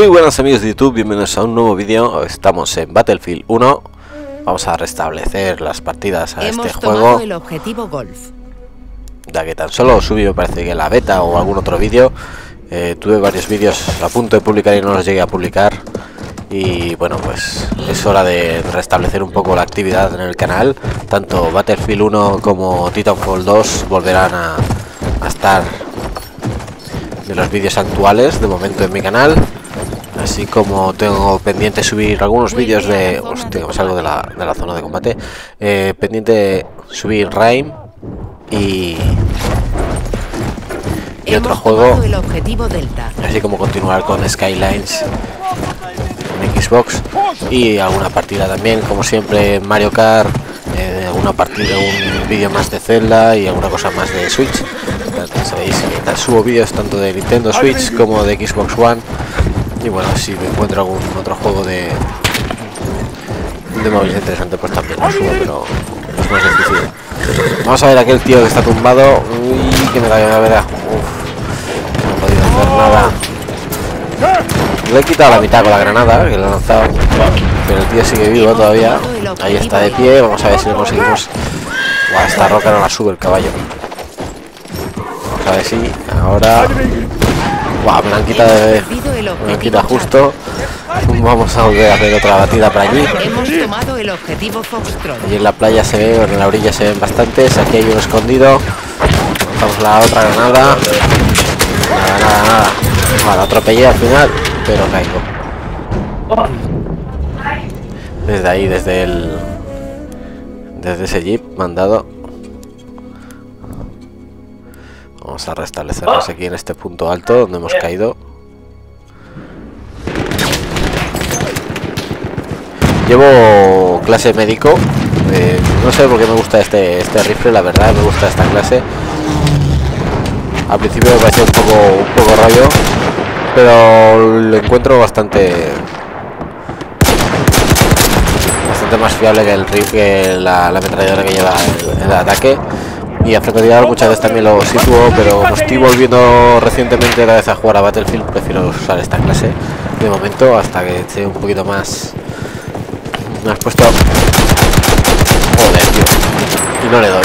Muy buenas amigos de YouTube, bienvenidos a un nuevo vídeo. Estamos en Battlefield 1. Vamos a restablecer las partidas a este juego, el objetivo golf. Ya que tan solo subí, me parece que la beta o algún otro vídeo. Tuve varios vídeos a punto de publicar y no los llegué a publicar. Y bueno, pues es hora de restablecer un poco la actividad en el canal. Tanto Battlefield 1 como Titanfall 2 volverán a estar de los vídeos actuales de momento en mi canal. Así como tengo pendiente subir algunos vídeos de... Hostia, me salgo de la zona de combate. Pendiente subir Rime y otro juego. Así como continuar con Skylines en Xbox. Y alguna partida también, como siempre, Mario Kart. Alguna partida, un vídeo más de Zelda y alguna cosa más de Switch. Sabéis que subo vídeos tanto de Nintendo Switch como de Xbox One. Y bueno, si me encuentro algún otro juego de móviles interesante, pues también lo subo, pero es más difícil. Vamos a ver aquel tío que está tumbado. Uy, que me cayó la verdad. Uf, no he podido hacer nada. Le he quitado la mitad con la granada, que lo he lanzado. Pero el tío sigue vivo todavía. Ahí está de pie. Vamos a ver si lo conseguimos. Buah, esta roca no la sube el caballo. Vamos a ver si ahora... Wow, me la han quitado, justo. Vamos a volver a hacer otra batida para allí. Y en la playa se ve, en la orilla se ven bastantes. Aquí hay uno escondido. Lanzamos la otra granada. Nada. Bueno, atropellé al final, pero caigo. Desde ahí, desde ese jeep mandado. Vamos a restablecernos aquí en este punto alto donde hemos caído. Llevo clase médico. No sé por qué me gusta este rifle, la verdad, me gusta esta clase. Al principio me pareció un poco rollo, pero lo encuentro bastante más fiable que el rifle, que la ametralladora que lleva el ataque. Y a francotirador muchas veces también lo sitúo, pero como estoy volviendo recientemente otra vez a jugar a Battlefield, prefiero usar esta clase de momento hasta que esté un poquito más... Me has puesto... Joder, tío. Y no le doy.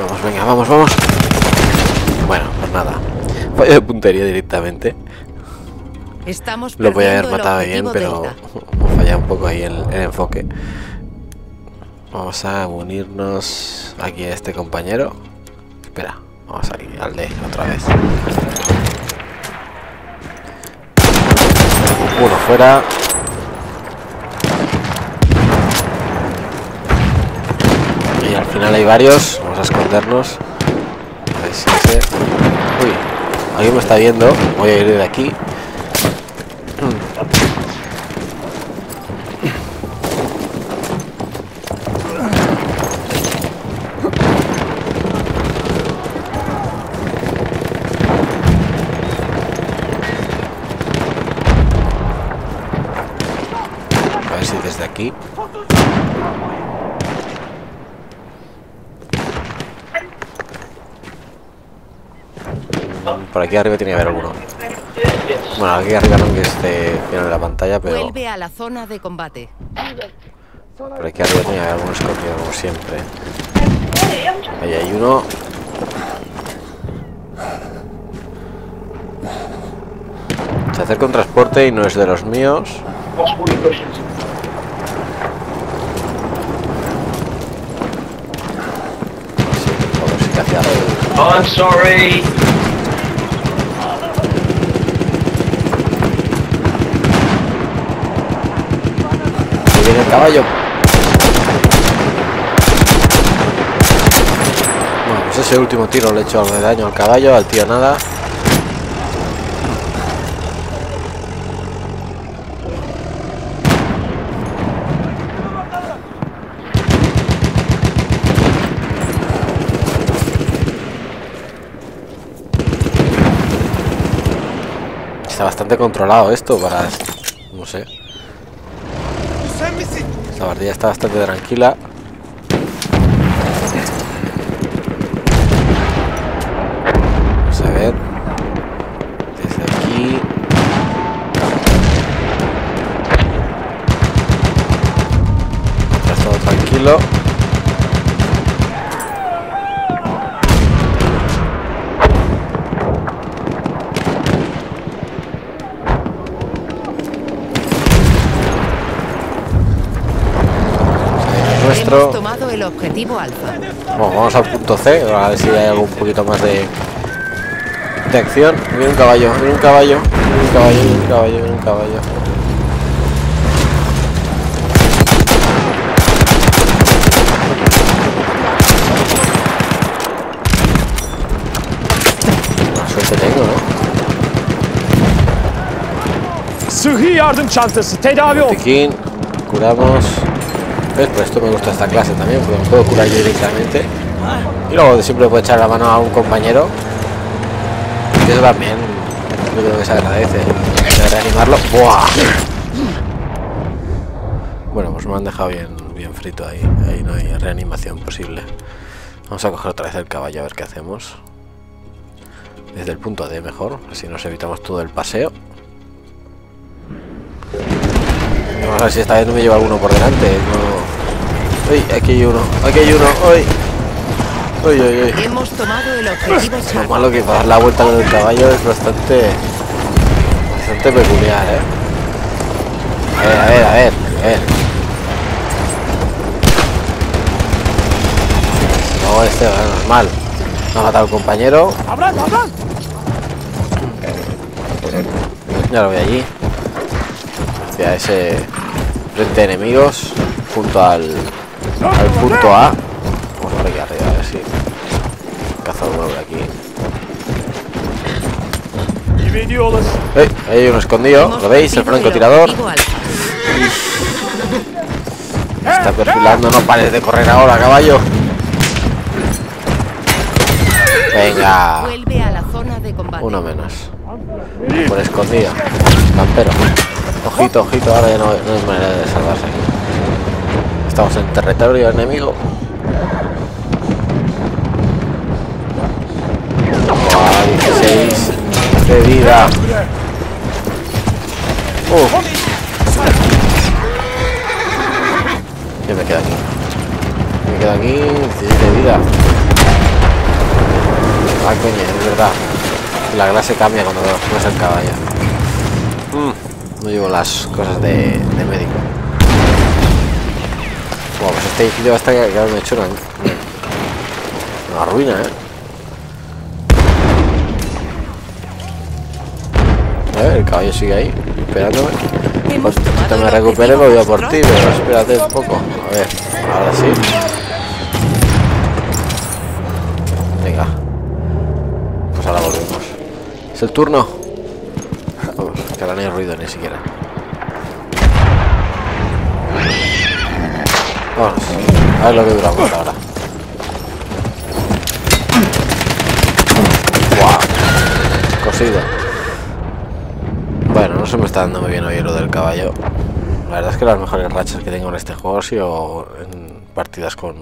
Vamos, venga, vamos. Bueno, pues nada. Fallo de puntería directamente. Lo voy a haber matado bien, pero falla un poco ahí el enfoque. Vamos a unirnos aquí a este compañero. Espera, vamos a ir al D otra vez. Uno fuera. Y al final hay varios. Vamos a escondernos. A ver si se... Uy, alguien me está viendo. Voy a ir de aquí. Aquí. Por aquí arriba tiene que haber alguno. Bueno, aquí arriba no, que esté bien en la pantalla, pero... Vuelve a la zona de combate. Por aquí arriba tiene que haber alguno escondido, como siempre. Ahí hay uno. Se acerca un transporte y no es de los míos. I'm sorry. Ahí viene el caballo. Bueno, pues ese último tiro le he hecho algo de daño al caballo, al tío nada. Está bastante controlado esto para... no sé. La partida está bastante tranquila. Vamos a ver. Desde aquí... nuestro. Tomado el objetivo alfa. Bueno, vamos al punto C, a ver si hay algo un poquito más de acción. Viene un caballo, viene un caballo, viene un caballo, viene un caballo, viene un caballo. Suerte tengo, ¿no? Sıhhi yardım çantası, tedavi ol. Curamos. ¿Ves? Por esto me gusta esta clase también, porque me puedo curar yo directamente. Y luego siempre puedo echar la mano a un compañero. Y eso también, yo creo que se agradece. De reanimarlo. ¡Buah! Bueno, pues me han dejado bien frito ahí. Ahí no hay reanimación posible. Vamos a coger otra vez el caballo a ver qué hacemos. Desde el punto D mejor, así nos evitamos todo el paseo. Vamos a ver si esta vez no me lleva alguno por delante. No. Uy, aquí hay uno, aquí hay uno. Uy, uy, uy, uy. Hemos tomado el objetivo. Lo malo que para dar la vuelta del caballo es bastante peculiar, ¿eh? A ver. No, este va normal. Me ha matado el compañero. ¡Abran! Ya lo voy allí. A ese frente de enemigos junto al punto A. Vamos por aquí arriba a ver si caza uno por aquí. Ahí hay uno escondido, ¿lo veis? El francotirador está perfilando. No pares de correr ahora, caballo. Venga, uno menos por escondido, campero. Ojito, ahora ya no hay manera de salvarse aquí. Estamos en territorio enemigo. Oh, 16 de vida. Yo me quedo aquí. 16 de vida. Ah, coño, es verdad. La clase cambia cuando vas al caballo. No llevo las cosas de médico. Bueno, pues este edificio va a estar que me hechuran. Una ruina, A ver, el caballo sigue ahí, esperándome. Pues, te me recupere, me voy a por ti, pero espérate un poco. A ver, ahora sí. Venga. Pues ahora volvemos. Es el turno. Que ahora no hay ruido ni siquiera. Vamos, a ver lo que duramos ahora. ¡Wow! Cosido. Bueno, no se me está dando muy bien hoy lo del caballo. La verdad es que las mejores rachas que tengo en este juego han sido en partidas con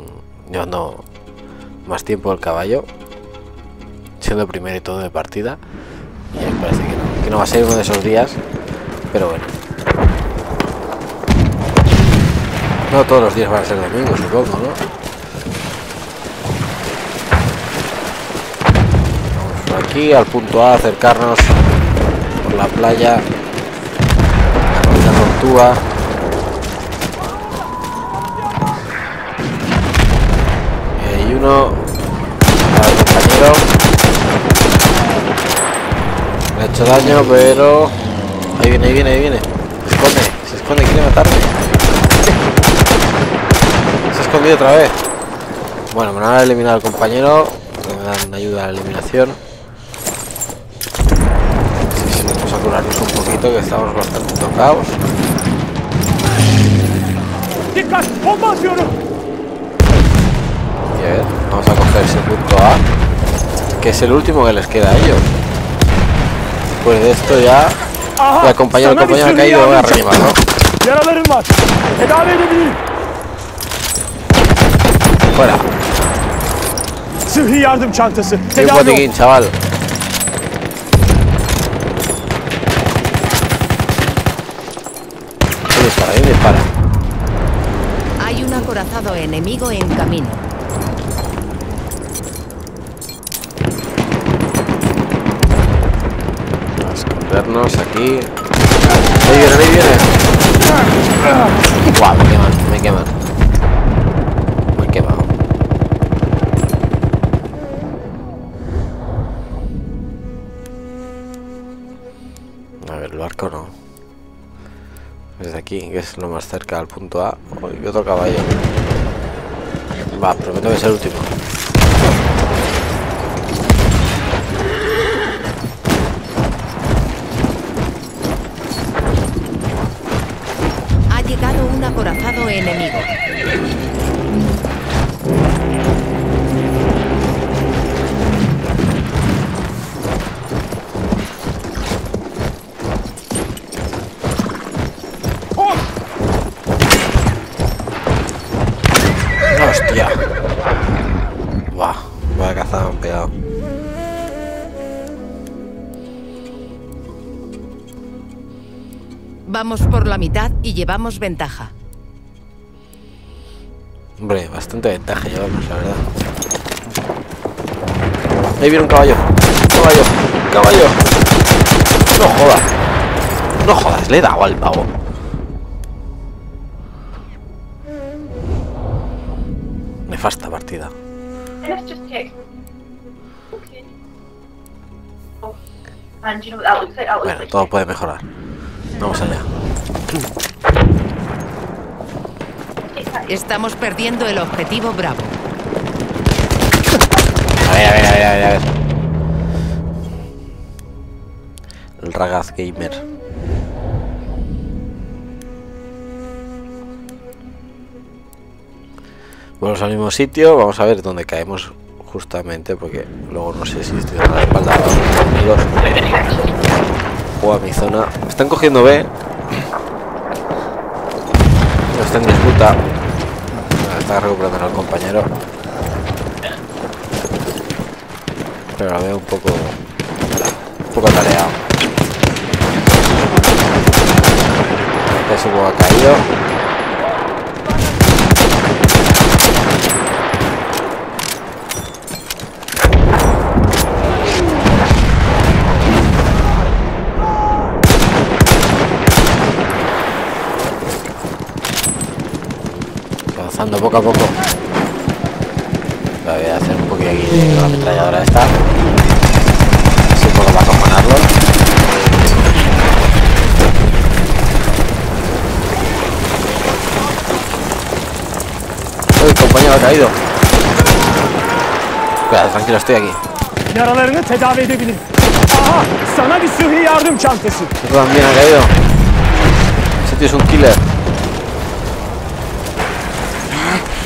llevando más tiempo el caballo, siendo primero y todo de partida. Y ahí parece que no va a ser uno de esos días, pero bueno, no todos los días van a ser domingos, supongo, ¿no? Vamos por aquí al punto A, acercarnos por la playa, la tortuga. Y uno al compañero. Me ha hecho daño, pero... Ahí viene. Se esconde, quiere matarme. Se ha escondido otra vez. Bueno, me han eliminado al compañero. Me dan ayuda a la eliminación. Sí, vamos a curarnos un poquito, que estamos bastante tocados. Y a ver, vamos a coger ese punto A, que es el último que les queda a ellos. Pues de esto ya el compañero ha caído, voy a reanimarlo, ¿no? Fuera. Y un botiquín, chaval. Dispara. Hay un acorazado enemigo en camino. Vernos aquí. Ahí viene. Guau, me queman. El barco no. Desde aquí, que es lo más cerca al punto A. Y otro caballo. Va, prometo que es el último. Ha llegado un acorazado enemigo. ¡Hostia! ¡Buah! Vaya cazada, han pegado. Vamos por la mitad y llevamos ventaja. Hombre, bastante ventaja llevamos, la verdad. Ahí viene un caballo. ¡Caballo! ¡Caballo! ¡No jodas! ¡No jodas! Le he dado al pavo. Nefasta partida. Bueno, todo puede mejorar. Vamos allá. Estamos perdiendo el objetivo Bravo. A ver. El Ragaz Gamer. Vamos al mismo sitio, vamos a ver dónde caemos justamente, porque luego no sé si estoy dando la espalda a los amigos o a mi zona. Están cogiendo B. No está en disputa. Está recuperando al compañero. Pero la veo un poco atareado. Eso como ha caído. Ando poco a poco. Voy a hacer un poquito aquí con la ametralladora esta. Así un poco para acompañarlo. Uy, compañero, ha caído. Cuidado, tranquilo, estoy aquí. Yaralarını tedavi edebilir. Aha, sana bir sıhhi yardım çantası. También ha caído. Ese tío es un killer.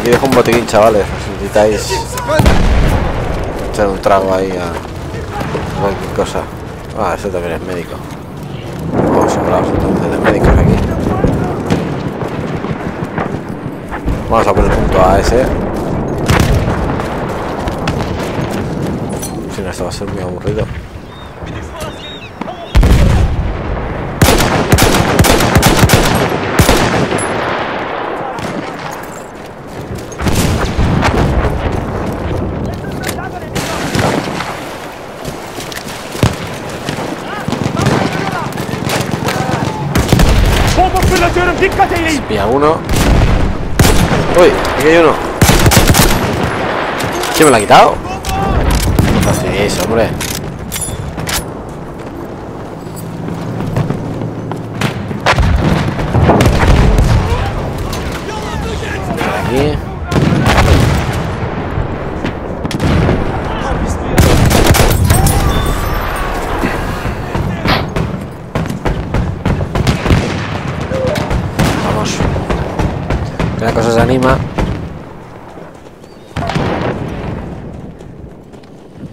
Aquí dejo un botiquín, chavales, si necesitáis echar un trago ahí a cualquier cosa. Ah, eso también es médico. Oh, sobrados entonces de médicos aquí. Vamos a poner punto A ese. Si no, esto va a ser muy aburrido. Espía uno. Uy, aquí hay uno. ¿Quién me lo ha quitado? No hace eso, hombre. Aquí. La cosa se anima.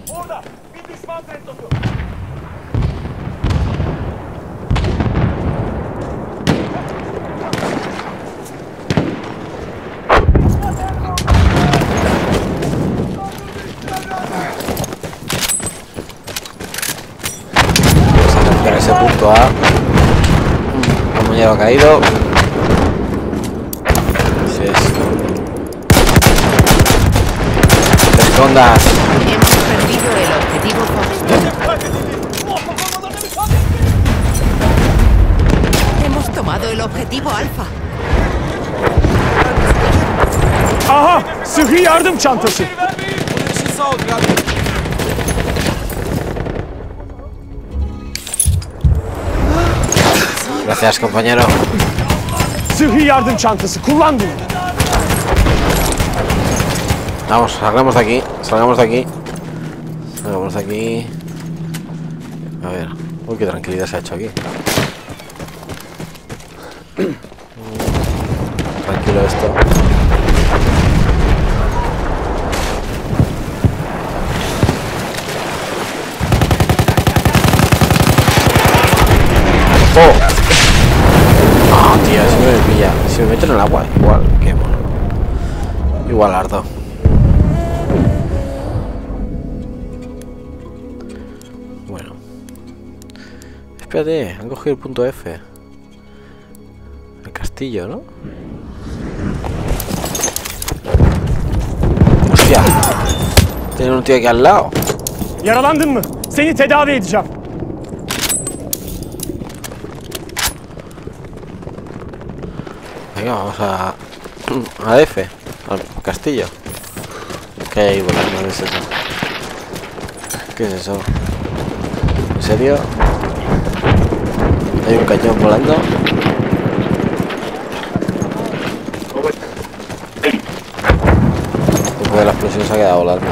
Vamos a cambiar ese punto A. compañero ha caído. Sí, sí. Te escondas. Hemos perdido el objetivo Foxtrot. Hemos tomado el objetivo Alfa. Aha! Sıhhi yardım çantası. Gracias, compañero. Sıhhi yardım çantası. Kullan bunu. Vamos, salgamos de aquí. Salgamos de aquí. Salgamos de aquí. A ver. Uy, qué tranquilidad se ha hecho aquí. Tranquilo esto. Oh, tío, si me pilla. Si me meto en el agua, igual, qué mono. Igual harto. Bueno. Espérate, han cogido el punto F. El castillo, ¿no? Hostia. Tienen un tío aquí al lado. Yaralandın mı? Seni tedavi edeceğim. Venga, vamos a F, al castillo. ¿Qué hay ahí volando? ¿Qué es eso? ¿Qué es eso? ¿En serio? ¿Hay un cañón volando? Después de la explosión se ha quedado volando.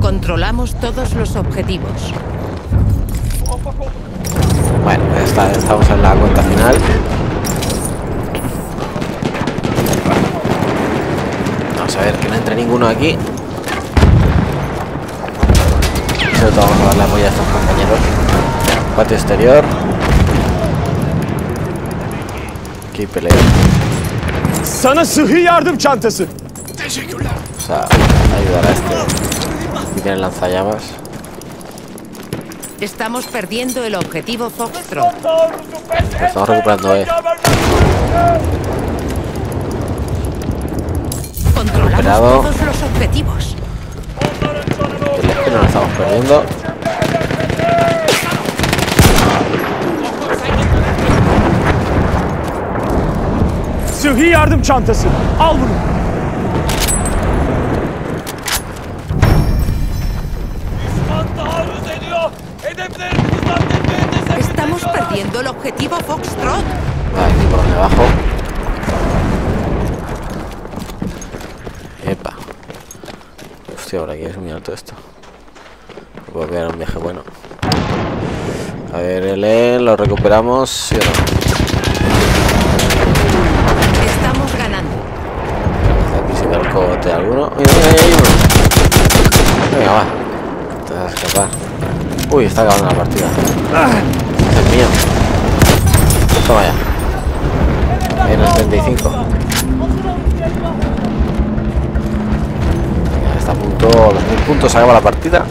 Controlamos todos los objetivos. Bueno, ya está, estamos en la cuenta final. Vamos a ver que no entre ninguno aquí. Sobre todo vamos a dar la polla a estos compañeros. Patio exterior. Aquí pelea. Sana sıhhi yardım çantası. Teşekkürler. O sea, ayudar a este. Y tiene lanzallamas. Estamos perdiendo el objetivo Foxtrot. Estamos recuperando, Controlamos todos los objetivos. Que no lo estamos perdiendo. Sıhhi yardım çantası. Al bunu. Estamos perdiendo el objetivo Foxtrot. Aquí por debajo. Epa. Hostia, ahora aquí es muy alto esto. Voy a pegar un viaje bueno. A ver, L, lo recuperamos. ¿Sí o no? De alguno. Mira, mira. Venga, va. Te vas a escapar. Uy, está acabando la partida. Es el mío. Toma ya. En el 35. Venga, está a punto. Los 1000 puntos se acaba la partida.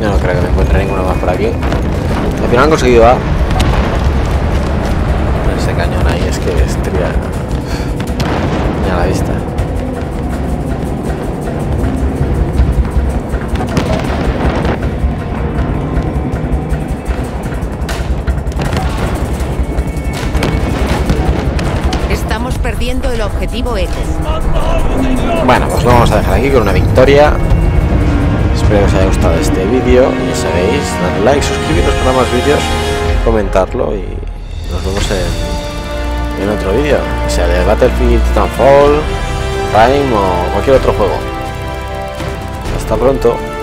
Yo no creo que me encuentre ninguno más por aquí. Al final han conseguido A. Ese cañón ahí es que es tría. Mira la vista. Estamos perdiendo el objetivo X. Bueno, pues lo vamos a dejar aquí con una victoria. Espero que os haya gustado este vídeo, ya sabéis, dadle like, suscribiros para más vídeos, comentarlo y nos vemos en otro vídeo, sea de Battlefield, Titanfall, Rime o cualquier otro juego. Hasta pronto.